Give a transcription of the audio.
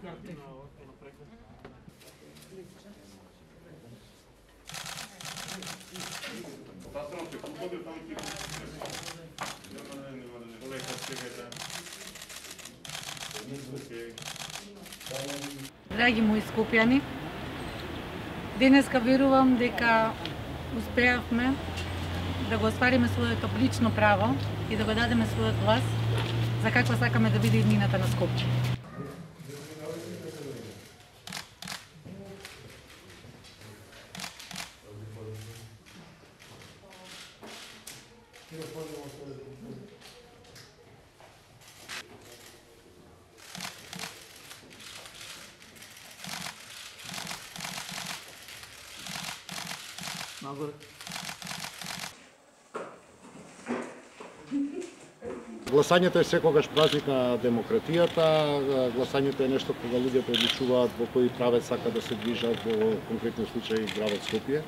Драги мои скопјани, денеска верувам дека успеавме да го оствариме своето лично право и да го дадеме својот глас за каква сакаме да биде иднината на Скопје. Гласањето е секогаш празник на демократијата, гласањето е нешто кога луѓето одлучуваат во кој правец сака да се движат, во конкретниот случај градот Скопје.